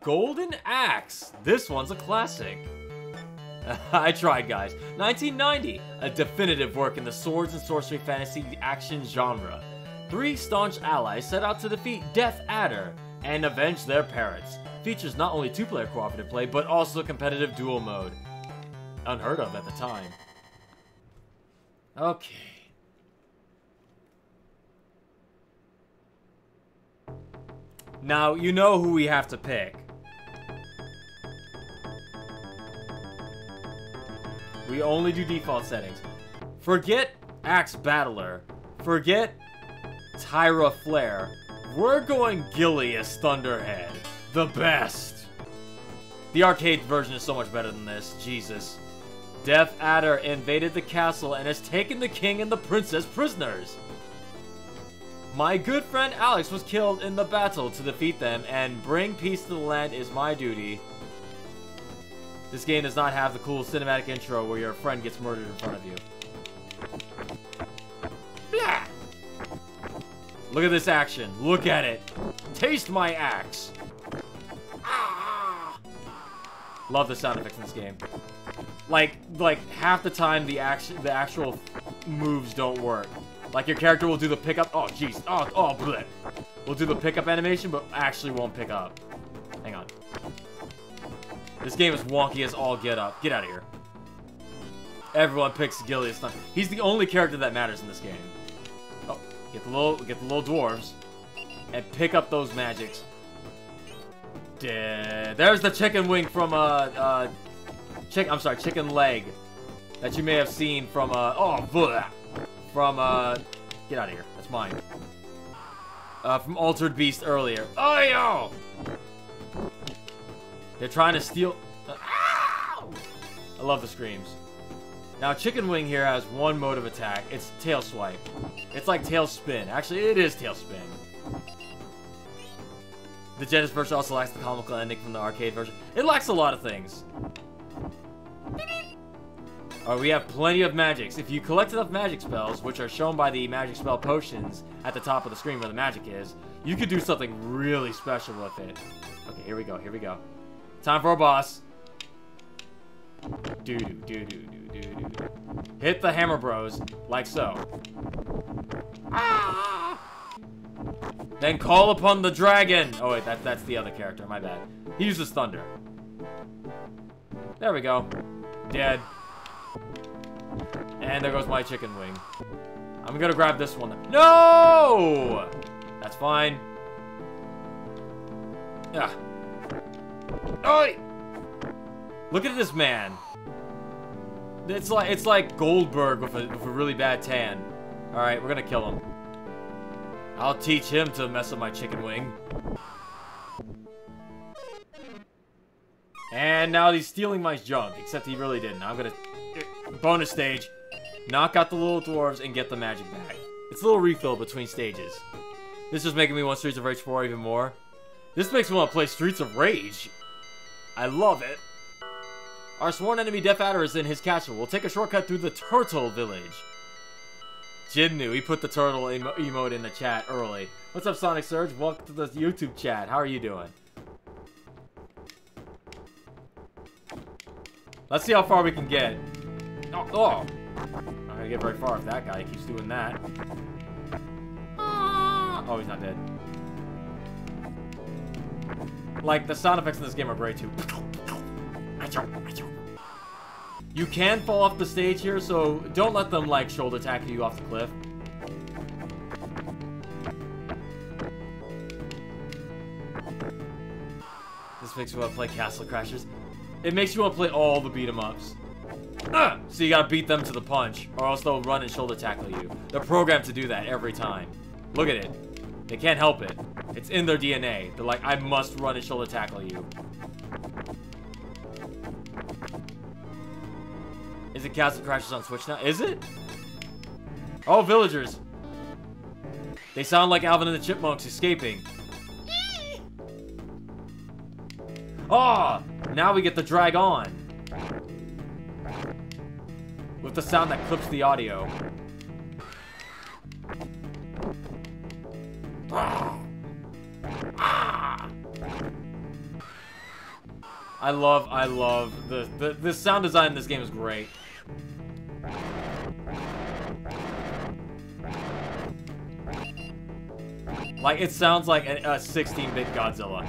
Golden Axe. This one's a classic. I tried, guys. 1990, a definitive work in the swords and sorcery fantasy action genre. Three staunch allies set out to defeat Death Adder and avenge their parents. Features not only two-player cooperative play, but also competitive duel mode. Unheard of at the time. Okay. Now, you know who we have to pick. We only do default settings. Forget Axe Battler. Forget Tyra Flair. We're going Gilius Thunderhead. The best. The arcade version is so much better than this. Jesus. Death Adder invaded the castle and has taken the king and the princess prisoners. My good friend Alex was killed in the battle. To defeat them and bring peace to the land is my duty. This game does not have the cool cinematic intro where your friend gets murdered in front of you. Blah! Look at this action. Look at it. Taste my axe. Ah! Love the sound effects in this game. Like half the time the actual moves don't work. Like your character will do the pickup. Oh jeez. Oh bleh. We'll do the pickup animation, but actually won't pick up. Hang on. This game is wonky as all get up. Get out of here. Everyone picks Gilius Thunderhead. He's the only character that matters in this game. Oh, get the little dwarves, and pick up those magics. There's the chicken wing from chicken leg that you may have seen from get out of here. That's mine. From Altered Beast earlier. Oh yo! They're trying to steal. Ow! I love the screams. Now Chicken Wing here has one mode of attack. It's tail swipe. It's like tail spin. Actually, it is tail spin. The Genesis version also lacks the comical ending from the arcade version. It lacks a lot of things. Alright, we have plenty of magics. If you collect enough magic spells, which are shown by the magic spell potions at the top of the screen where the magic is, you could do something really special with it. Okay, here we go, here we go. Time for a boss. Do-do-do-do-do-do-do. Hit the Hammer Bros, like so. Ah! Then call upon the dragon! Oh wait, that's the other character, my bad. He uses thunder. There we go. Dead. And there goes my chicken wing. I'm gonna grab this one. No! That's fine. Ugh. Oi! Look at this man. It's like Goldberg with a really bad tan. All right, we're gonna kill him. I'll teach him to mess up my chicken wing. And now he's stealing my junk, except he really didn't. I'm gonna bonus stage, knock out the little dwarves and get the magic bag. It's a little refill between stages. This is making me want Streets of Rage 4 even more. This makes me want to play Streets of Rage. I love it. Our sworn enemy Death Adder is in his castle. We'll take a shortcut through the Turtle Village. Jinnu, he put the turtle emote in the chat early. What's up, Sonic Surge? Welcome to the YouTube chat. How are you doing? Let's see how far we can get. Oh! I'm not gonna get very far if that guy keeps doing that. Oh, he's not dead. Like, the sound effects in this game are great too. You can fall off the stage here, so don't let them, like, shoulder tackle you off the cliff. This makes me want to play Castle Crashers. It makes you want to play all the beat-em-ups. So you gotta beat them to the punch, or else they'll run and shoulder tackle you. They're programmed to do that every time. Look at it. They can't help it. It's in their DNA. They're like, I must run and shoulder tackle you. Is it Castle Crashers on Switch now? Is it? Oh, villagers. They sound like Alvin and the Chipmunks escaping. Oh, now we get the drag on. With the sound that clips the audio. I love the sound design in this game is great. Like, it sounds like a 16-bit Godzilla.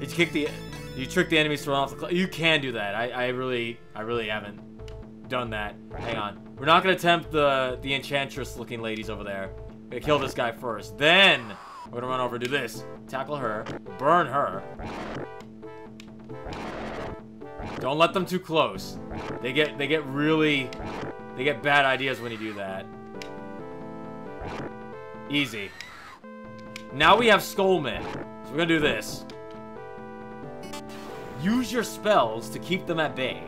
Did you kick the... You trick the enemies to run off the cliff. You can do that. I really haven't done that. Hang on. We're not gonna tempt the enchantress-looking ladies over there. We're gonna kill this guy first. Then we're gonna run over and do this. Tackle her. Burn her. Don't let them too close. They get bad ideas when you do that. Easy. Now we have Skullmen. So we're gonna do this. Use your spells to keep them at bay.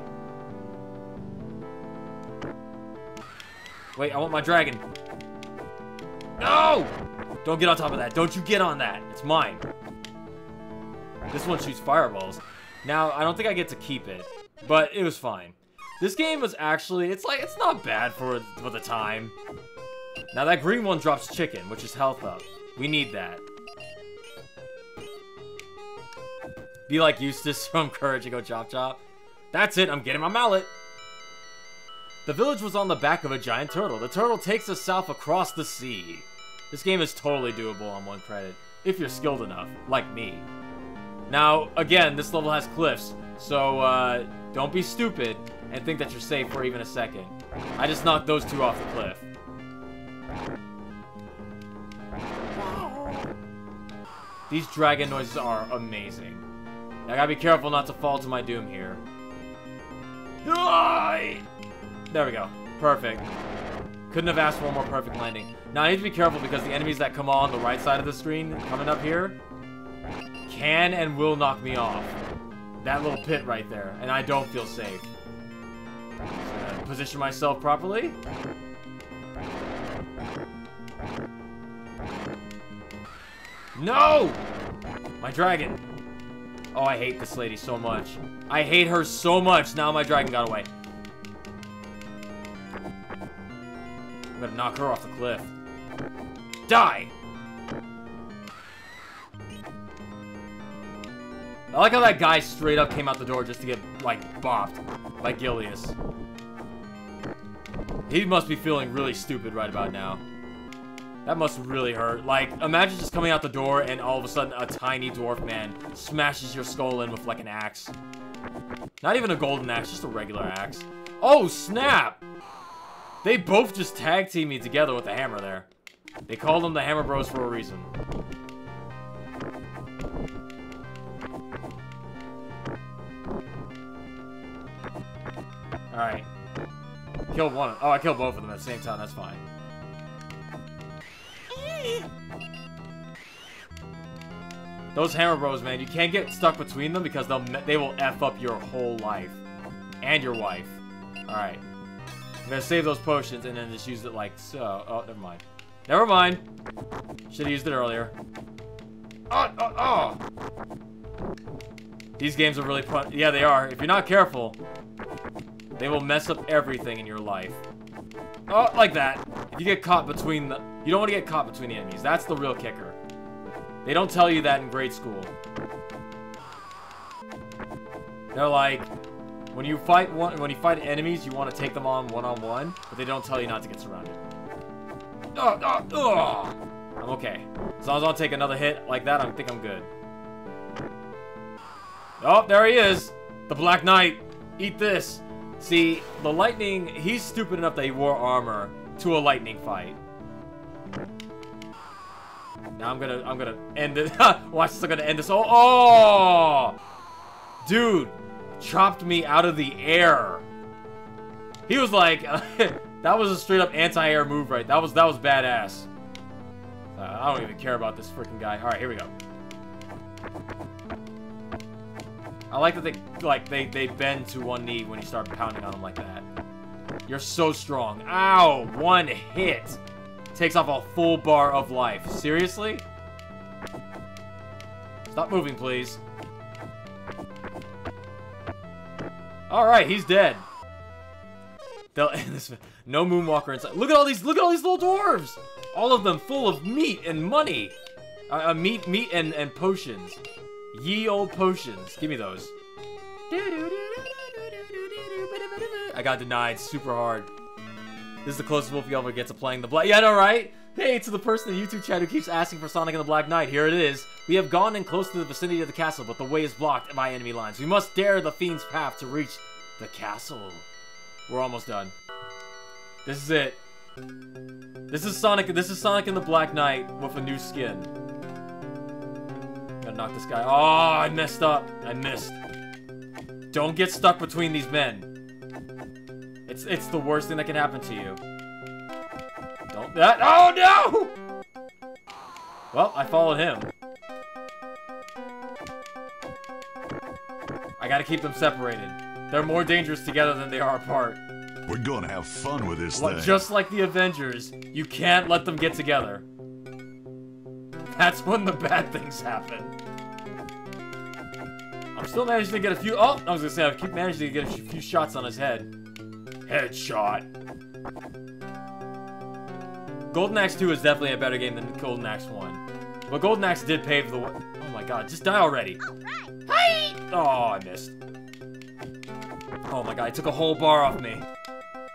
Wait, I want my dragon. No! Don't get on top of that. Don't you get on that. It's mine. This one shoots fireballs. Now, I don't think I get to keep it, but it was fine. This game was actually, it's like, it's not bad for the time. Now that green one drops chicken, which is health up. We need that. Be like Eustace from Courage and Go Chop Chop. That's it, I'm getting my mallet. The village was on the back of a giant turtle. The turtle takes us south across the sea. This game is totally doable on one credit, if you're skilled enough, like me. Now, again, this level has cliffs, so don't be stupid and think that you're safe for even a second. I just knocked those two off the cliff. These dragon noises are amazing. I gotta be careful not to fall to my doom here. There we go. Perfect. Couldn't have asked for a more perfect landing. Now I need to be careful because the enemies that come on the right side of the screen, coming up here, can and will knock me off. That little pit right there, and I don't feel safe. So position myself properly. No! My dragon. Oh, I hate this lady so much. I hate her so much. Now my dragon got away. I'm gonna knock her off the cliff. Die! I like how that guy straight up came out the door just to get, like, bopped by Gilius. He must be feeling really stupid right about now. That must really hurt. Like, imagine just coming out the door and all of a sudden a tiny dwarf man smashes your skull in with, like, an axe. Not even a golden axe, just a regular axe. Oh, snap! They both just tag teamed me together with the hammer there. They called them the Hammer Bros for a reason. Alright. Killed one of them. Oh, I killed both of them at the same time. That's fine. Those Hammer Bros, man, you can't get stuck between them because they will F up your whole life. And your wife. Alright. I'm gonna save those potions and then just use it like so. Oh, never mind. Never mind. Should've used it earlier. These games are really fun. Yeah, they are. If you're not careful, they will mess up everything in your life. Oh, like that. If you get caught between the... You don't want to get caught between the enemies. That's the real kicker. They don't tell you that in grade school. They're like, when you fight enemies, you want to take them on one-on-one, but they don't tell you not to get surrounded. I'm okay. As long as I don't take another hit like that, I think I'm good. Oh, there he is. The Black Knight. Eat this. See, the lightning, he's stupid enough that he wore armor to a lightning fight. Now I'm gonna end it. Watch this, I'm gonna end this. Oh! Dude, chopped me out of the air. He was like, that was a straight up anti-air move, right? That was badass. I don't even care about this freaking guy. All right, here we go. I like that they bend to one knee when you start pounding on them like that. You're so strong. Ow! One hit takes off a full bar of life. Seriously? Stop moving, please. Alright, he's dead. No moonwalker inside. Look at all these little dwarves! All of them full of meat and money. Meat and potions. Ye old potions. Give me those. I got denied super hard. This is the closest Wolfie ever gets to playing the Black... Yeah, I know, right? Hey, to the person in the YouTube chat who keeps asking for Sonic and the Black Knight, here it is. We have gone in close to the vicinity of the castle, but the way is blocked by enemy lines. We must dare the fiend's path to reach the castle. We're almost done. This is it. This is Sonic and the Black Knight with a new skin. Gotta knock this guy. Oh, I messed up. I missed. Don't get stuck between these men. It's the worst thing that can happen to you. Don't that. Oh no! Well, I followed him. I gotta keep them separated. They're more dangerous together than they are apart. We're gonna have fun with this thing. Just like the Avengers, you can't let them get together. That's when the bad things happen. I'm still managing to get a few. Oh, I was gonna say I keep managing to get a few shots on his head. Headshot. Golden Axe 2 is definitely a better game than Golden Axe 1. But Golden Axe did pave the way. Oh my god, just die already. Hi! Oh, I missed. Oh my god, it took a whole bar off me.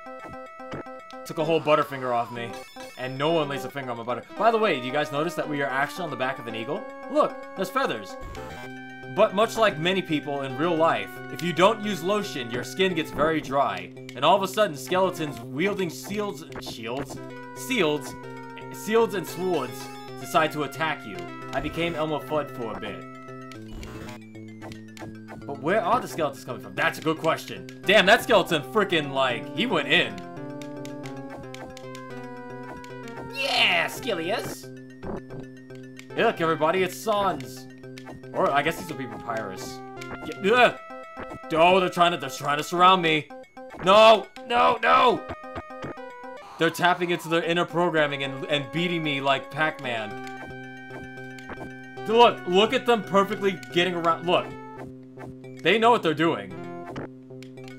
It took a whole Butterfinger off me. And no one lays a finger on my butter. By the way, do you guys notice that we are actually on the back of an eagle? Look, there's feathers. But much like many people in real life, if you don't use lotion, your skin gets very dry. And all of a sudden, skeletons wielding shields and swords decide to attack you. I became Elmer Fudd for a bit. But where are the skeletons coming from? That's a good question. Damn, that skeleton freaking, like, he went in. Yeah, Gilius! Hey, look, everybody, it's Sans. Or I guess these will be Papyrus. Yeah. Oh, they're trying to surround me. No, no, no! They're tapping into their inner programming and beating me like Pac-Man. Look at them perfectly getting around. Look, they know what they're doing.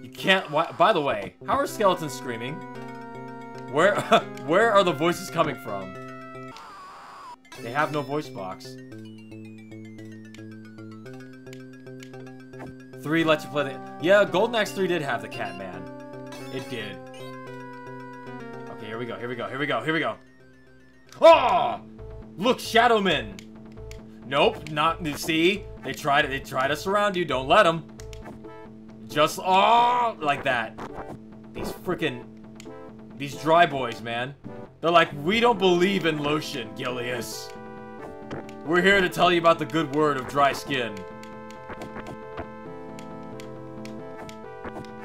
You can't. By the way, how are skeletons screaming? Where are the voices coming from? They have no voice box. 3 lets you play the... Yeah, Golden Axe 3 did have the Catman. It did. Okay, here we go, here we go, here we go, here we go. Oh! Look, Shadowman! Nope, not... See? They try to surround you. Don't let them. Just... Oh! Like that. These freaking... These dry boys, man. They're like, we don't believe in lotion, Gilius. We're here to tell you about the good word of dry skin.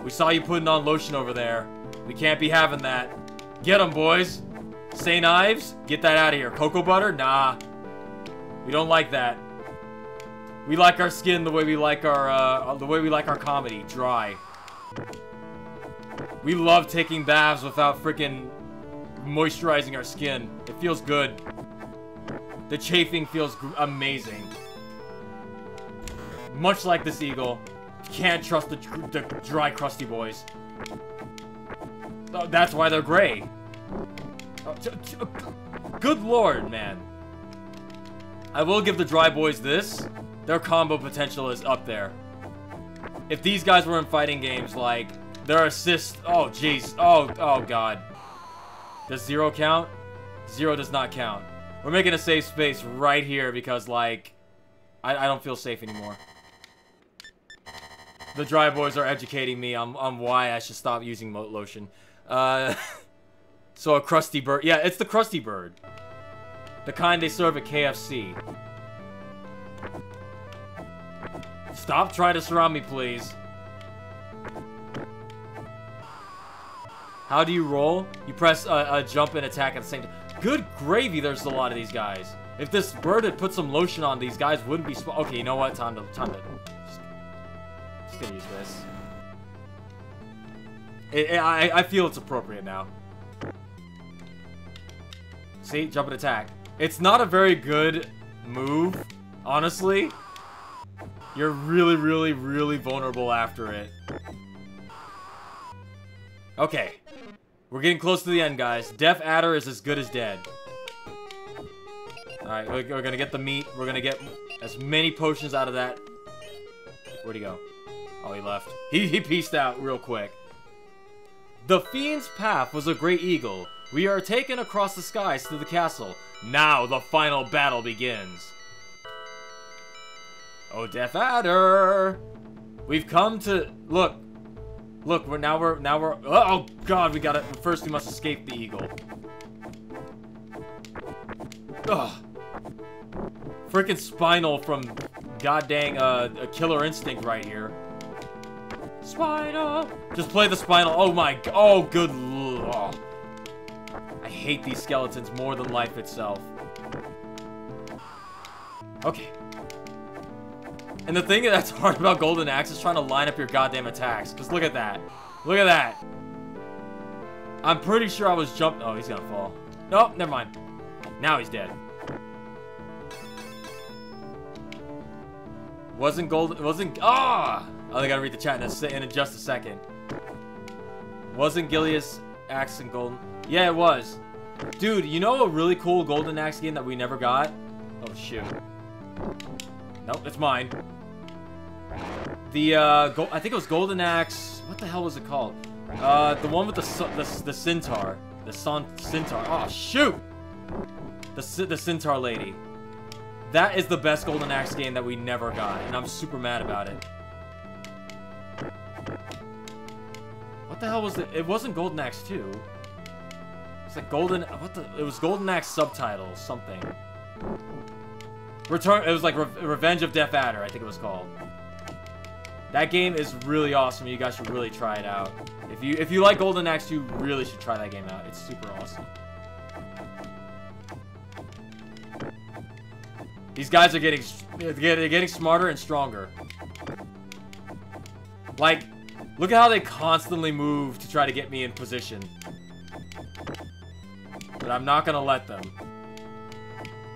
We saw you putting on lotion over there. We can't be having that. Get them, boys. Say knives? Get that out of here. Cocoa butter? Nah. We don't like that. We like our skin the way we like our comedy, dry. We love taking baths without freaking moisturizing our skin. It feels good. The chafing feels amazing. Much like this eagle. Can't trust the dry, crusty boys. Oh, that's why they're gray. Oh, good lord, man. I will give the dry boys this. Their combo potential is up there. If these guys were in fighting games, like, their assist... Oh, jeez. Oh, god. Does 0 count? 0 does not count. We're making a safe space right here because, like, I don't feel safe anymore. The dry boys are educating me on why I should stop using lotion. So a crusty bird. Yeah, it's the crusty bird. The kind they serve at KFC. Stop trying to surround me, please. How do you roll? You press a jump and attack at the same time. Good gravy, there's a lot of these guys. If this bird had put some lotion on, these guys wouldn't be... Okay, you know what? Time to... Just gonna use this. I feel it's appropriate now. See? Jump and attack. It's not a very good move, honestly. You're really, really, really vulnerable after it. Okay. We're getting close to the end, guys. Death Adder is as good as dead. Alright, we're gonna get the meat. We're gonna get... As many potions out of that. Where'd he go? Oh, he left. He peaced out real quick. The fiend's path was a great eagle. We are taken across the skies to the castle. Now the final battle begins. Oh, Death Adder! We've come to look. Look, we're now. Oh God, we gotta. First, we must escape the eagle. Ugh. Freaking Spinal from goddamn a Killer Instinct right here. Spinal. Just play the Spinal. Oh my. Oh good. Oh. I hate these skeletons more than life itself. Okay. And the thing that's hard about Golden Axe is trying to line up your goddamn attacks. Just look at that. Look at that. I'm pretty sure I was jumping. Oh, he's gonna fall. Nope, never mind. Now he's dead. Wasn't Golden... Wasn't... Ah! Oh, I gotta read the chat in just a second. Wasn't Gilius Axe and Golden... Yeah, it was. Dude, you know a really cool Golden Axe game that we never got? Oh, shoot. Nope, it's mine. The, I think it was Golden Axe... What the hell was it called? The one with the centaur. The centaur. Oh, shoot! The centaur lady. That is the best Golden Axe game that we never got, and I'm super mad about it. What the hell was it? It wasn't Golden Axe 2. It's like Golden... What the... It was Golden Axe subtitles, something. Return... It was like Revenge of Death Adder, I think it was called. That game is really awesome. You guys should really try it out. If you like Golden Axe, you really should try that game out. It's super awesome. These guys are getting smarter and stronger. Like, look at how they constantly move to try to get me in position. But I'm not gonna let them.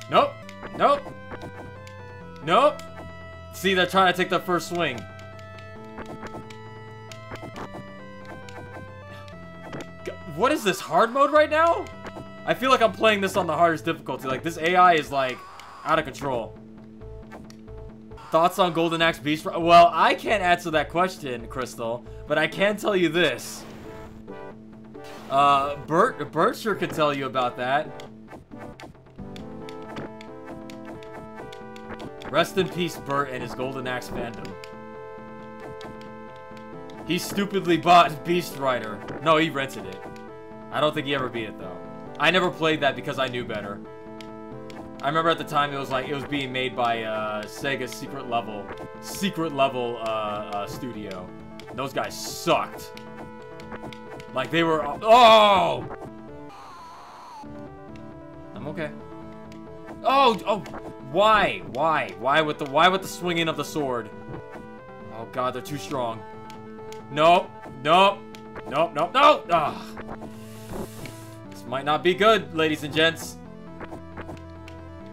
Nope. Nope. Nope. See, they're trying to take the first swing. What is this, hard mode right now? I feel like I'm playing this on the hardest difficulty. Like, this AI is like... out of control. Thoughts on Golden Axe Beast? Well, I can't answer that question, Crystal, but I can tell you this. Bert sure could tell you about that. Rest in peace, Bert and his Golden Axe fandom. He stupidly bought Beast Rider. No, he rented it. I don't think he ever beat it, though. I never played that because I knew better. I remember at the time it was being made by Sega's secret level studio. And those guys sucked. Like they were. Oh, I'm okay. Oh, why with the swinging of the sword? Oh God, they're too strong. Nope. Ugh. This might not be good, ladies and gents.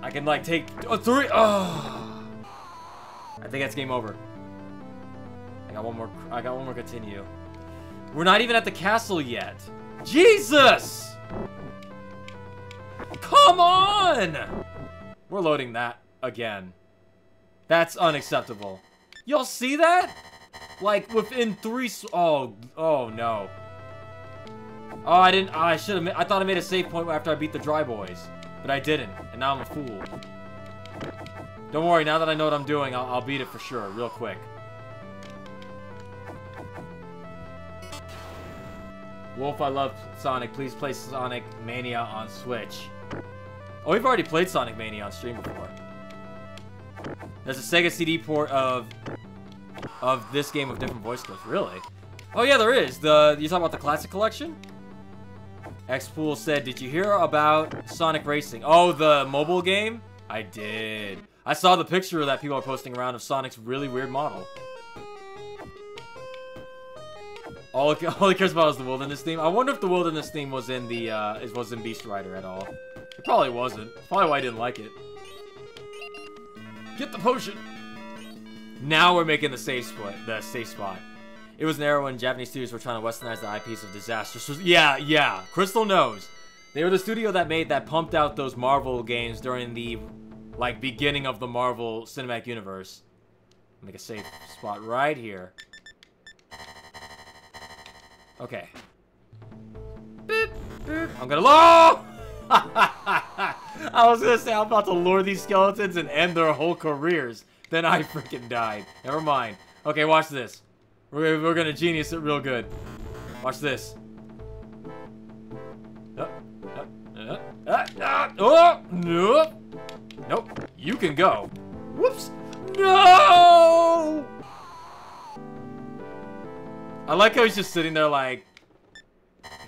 I can like take three. Oh. I think that's game over. I got one more continue. We're not even at the castle yet. Jesus! Come on! We're loading that again. That's unacceptable. Y'all see that? Like within three. Oh no. Oh, I didn't. I should have. I thought I made a save point after I beat the Dry Boys. But I didn't, and now I'm a fool. Don't worry, now that I know what I'm doing, I'll beat it for sure, real quick. Wolf, I love Sonic. Please play Sonic Mania on Switch. Oh, we've already played Sonic Mania on stream before. There's a Sega CD port of this game with different voice clips, really? Oh yeah, there is. You talking about the classic collection? Xpool said, did you hear about Sonic Racing? Oh, the mobile game? I did. I saw the picture that people are posting around of Sonic's really weird model. All he cares about is the wilderness theme. I wonder if the wilderness theme was in the was in Beast Rider at all. It probably wasn't. That's probably why I didn't like it. Get the potion! Now we're making the safe spot. It was an era when Japanese studios were trying to westernize the eyepiece of disaster. So, yeah. Crystal knows. They were the studio that pumped out those Marvel games during the like, beginning of the Marvel Cinematic Universe. Make a safe spot right here. Okay. Boop, boop. I'm gonna LOL! I was gonna say, I'm about to lure these skeletons and end their whole careers. Then I freaking died. Never mind. Okay, watch this. We're gonna genius it real good. Watch this. Oh, nope. Nope. You can go. Whoops. No! I like how he's just sitting there like,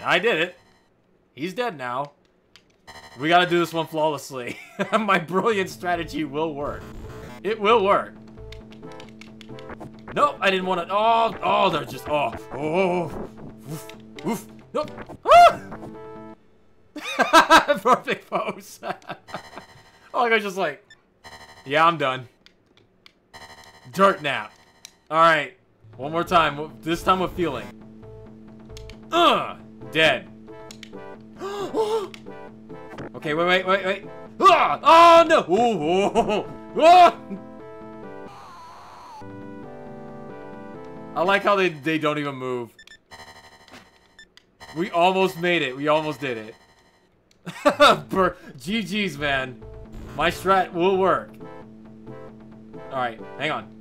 I did it. He's dead now. We gotta do this one flawlessly. My brilliant strategy will work. It will work. Nope, I didn't want to. Oh, oh, they're just. Oh, oh. Oof, oof. Nope. Ah! Perfect pose. Oh, I was just like, yeah, I'm done. Dirt nap. All right, one more time. This time with feeling. Dead. Okay, wait, wait, wait, wait. Oh no! Ooh, ooh, ooh, ooh. I like how they don't even move. We almost made it. We almost did it. GG's, man. My strat will work. Alright, hang on.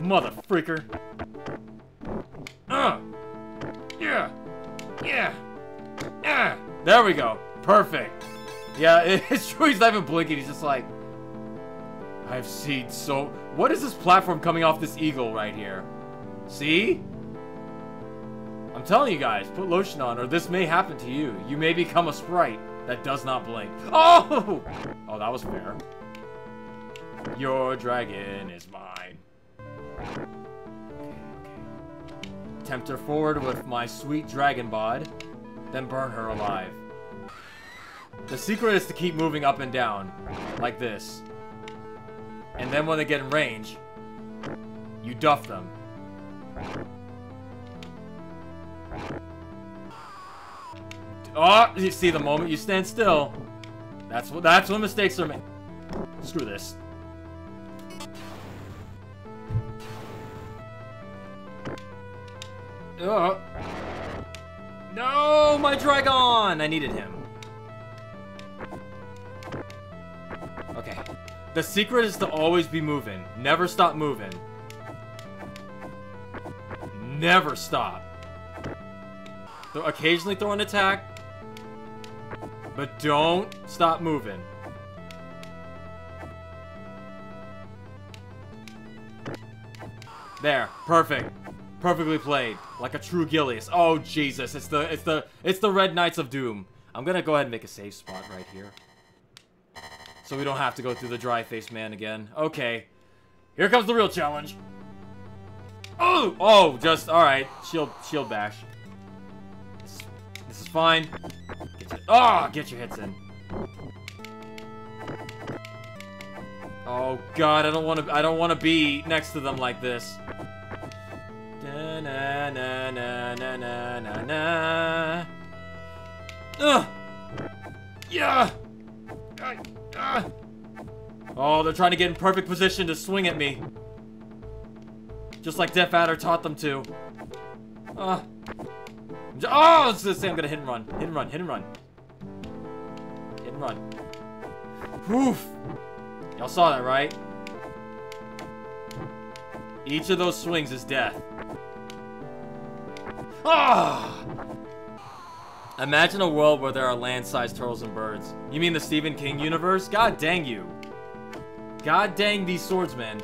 Mother freaker. Yeah. Yeah. Yeah. There we go. Perfect. Yeah, it's true. He's not even blinking. He's just like, I've seen so... What is this platform coming off this eagle right here? See? I'm telling you guys, put lotion on or this may happen to you. You may become a sprite that does not blink. Oh! Oh, that was fair. Your dragon is mine. Okay, okay. Tempt her forward with my sweet dragon bod, then burn her alive. The secret is to keep moving up and down, like this. And then when they get in range, you duff them. Oh, you see the moment you stand still. That's when mistakes are made. Screw this. Oh. No, my dragon! I needed him. Okay. The secret is to always be moving. Never stop moving. Never stop. Occasionally throw an attack, but don't stop moving. There, perfect. Perfectly played, like a true Gilius. Oh Jesus, it's the Red Knights of Doom. I'm gonna go ahead and make a safe spot right here, so we don't have to go through the dry-faced man again. Okay, here comes the real challenge. Oh, oh, just all right. Shield bash. This is fine. Get your hits in. Oh God, I don't want to be next to them like this. Na na na na na na na. Yeah. Oh, they're trying to get in perfect position to swing at me. Just like Death Adder taught them to. Oh, it's the same. I'm gonna hit and run. Hit and run. Hit and run. Hit and run. Woof. Y'all saw that, right? Each of those swings is death. Ah! Imagine a world where there are land-sized turtles and birds. You mean the Stephen King universe? God dang you. God dang these swordsmen.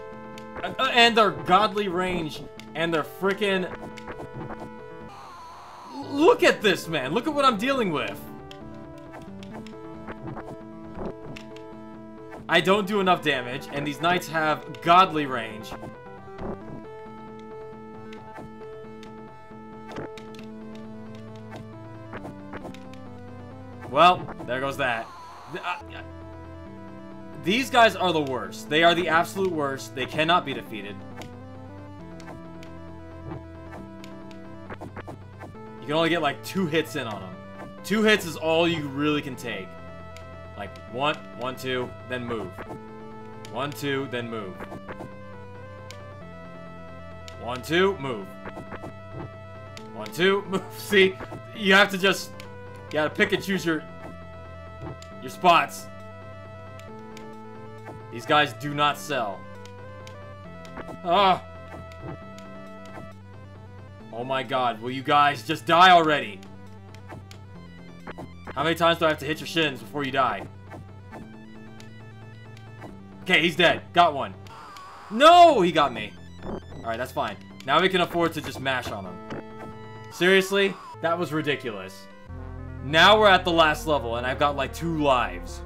And their godly range. And their freaking... Look at this, man. Look at what I'm dealing with. I don't do enough damage, and these knights have godly range. Well, there goes that. These guys are the worst. They are the absolute worst. They cannot be defeated. You can only get like 2 hits in on them. 2 hits is all you really can take. Like, one, two, then move. One, two, then move. One, two, move. One, two, move. See? You have to just... You gotta pick and choose your spots. These guys do not sell. Ah! Oh my god, will you guys just die already? How many times do I have to hit your shins before you die? Okay, he's dead. Got one. No! He got me. Alright, that's fine. Now we can afford to just mash on him. Seriously? That was ridiculous. Now we're at the last level, and I've got like 2 lives.